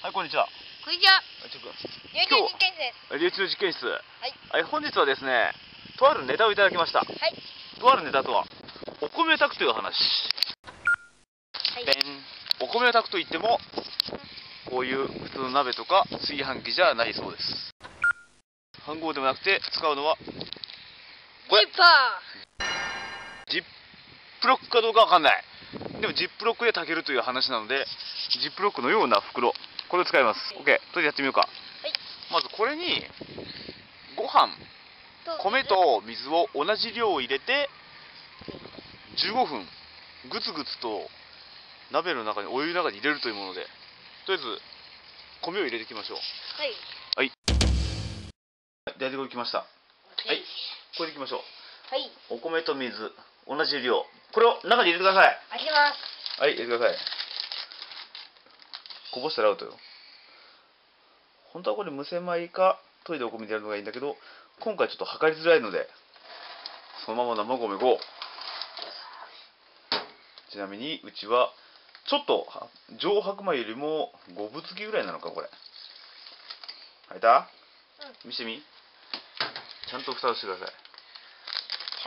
はい、こんにちは。こんにちは。留置の実験室です。留置の実験室。はい。本日はですね、とあるネタをいただきました。はい。とあるネタとは、お米を炊くという話。はい。お米を炊くといっても、こういう普通の鍋とか炊飯器じゃないそうです。飯盒でもなくて使うのは、これ。ジッパー。ジップロックかどうかわかんない。でもジップロックで炊けるという話なので、ジップロックのような袋、これを使います。 OK、 とりあえずやってみようか。はい、まずこれにご飯、米と水を同じ量入れて15分グツグツと鍋の中に、お湯の中に入れるというもので、とりあえず米を入れていきましょう。はい、では出てきました。はい、これでいきましょう。はい、お米と水同じ量、これを中に入れてください。開けます。はい、入れてください。こぼしたらアウトよ。本当はこれ蒸せ米か研いでお米でやるのがいいんだけど、今回ちょっと測りづらいのでそのまま生米5。ちなみにうちはちょっと上白米よりも5分付きぐらいなのか。これ開いた？うん、見してみ。ちゃんと蓋をしてください。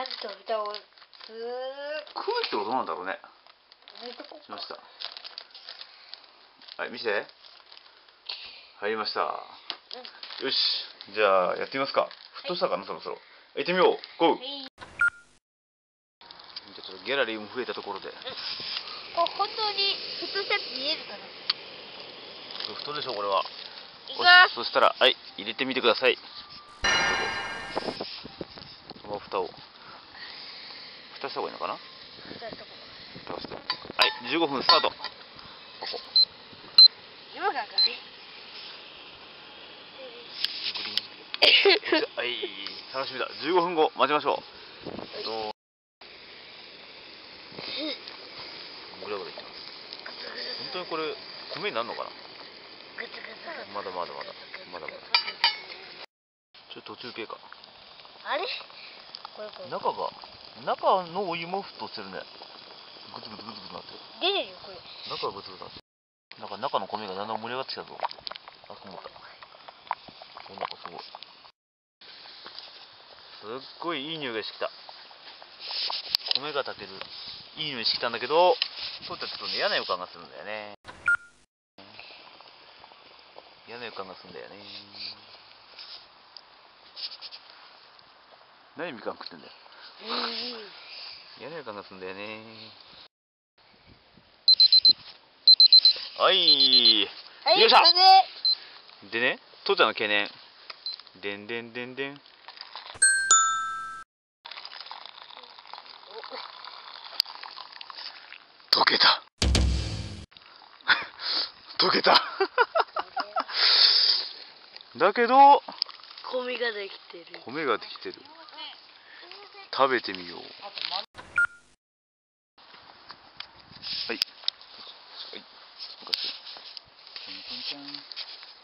ちゃんと蓋をすー食うってことなんだろうね。しました。はい、見して。入りました。うん、よし、じゃあやってみますか。沸騰したかな、はい、そろそろ。行ってみよう。ゴー。じゃあちょっとギャラリーも増えたところで。これ本当に沸騰したやつ見えるかな。沸騰でしょこれは。いきます。そしたら、はい、入れてみてください。この蓋を。蓋した方がいいのかな。蓋して。はい、15分スタート。ここ。今が赤い。はい、楽しみだ。15分後待ちましょう。ぐらぐらいってます。本当にこれ米になるのかな。まだまだまだまだまだ。ちょっと途中経過。あれ？中が。中のお湯も沸騰してるね。グツグツグツグツなってる。出てるよこれ。中がグツグツなってる。なんか中の米がだんだん盛り上がってきたぞ。あ、こう思った。こんなかすごい。すっごいいい匂いがしてきた。米が炊ける。いい匂いしてきたんだけど、そういったちょっとね嫌な予感がするんだよね。嫌な予感がするんだよね。何みかん食ってんだよ。嫌な予感がするんだよね。はい、はい、よいしょ。でね、父ちゃんの懸念。でんでんでんでん。溶けた。溶けた。だけど。米ができてる。米ができてる。食べてみよう。はい。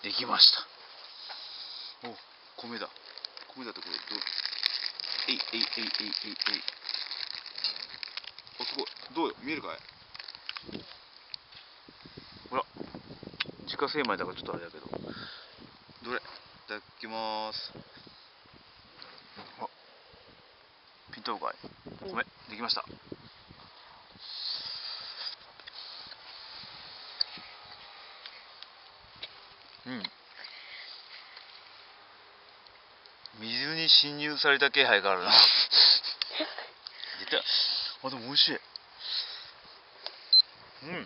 できました。お、米だ。米だってこれどう。お、すごい。どうよ、見えるかい。ほら。自家製米だからちょっとあれだけど。どれ。いただきます。ピントがいい。米できました。うん。水に侵入された気配があるな。あ、でも美味しい。うん。うん。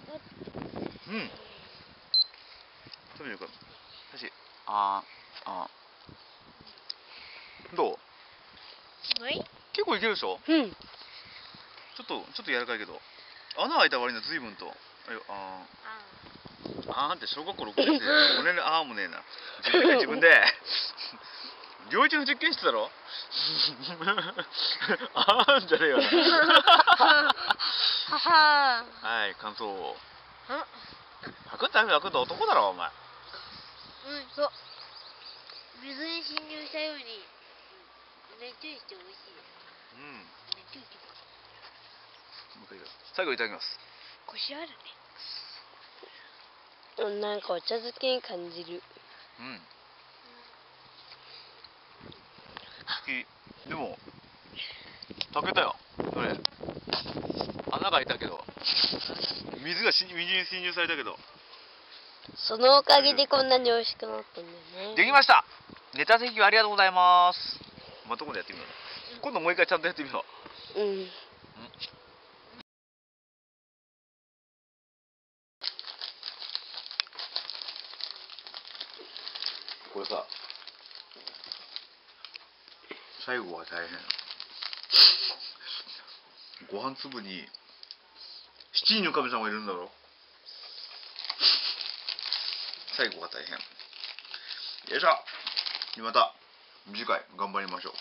食べるか。美味しい。どう？結構いけるでしょ。うん、ちょっと柔らかいけど、穴開いた割には随分と。あーんって小学校6年生で5年のあーもねえな。自分で領域の実験室だろ。あーんじゃねえよな。はい、感想を。パクった男だろお前。うん、そう、水に侵入したようにめっちゃいいして美味しい。うん。最後いただきます。コシあるね。なんかお茶漬けに感じる。うん。好き。でも炊けたよ。それ穴が開いたけど、水に浸入されたけど。そのおかげでこんなに美味しくなったんだよね。できました。ネタ提供ありがとうございます。また今度やってみよう。今度もう一回ちゃんとやってみよう。うん。これさ、最後は大変。ご飯粒に七人の神様がいるんだろ。最後が大変。よいしょ。また次回頑張りましょ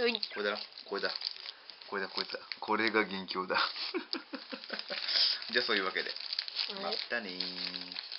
う。うん、これだな、これだ、これだ、これだ、これが元凶だ。じゃあそういうわけで、またねー。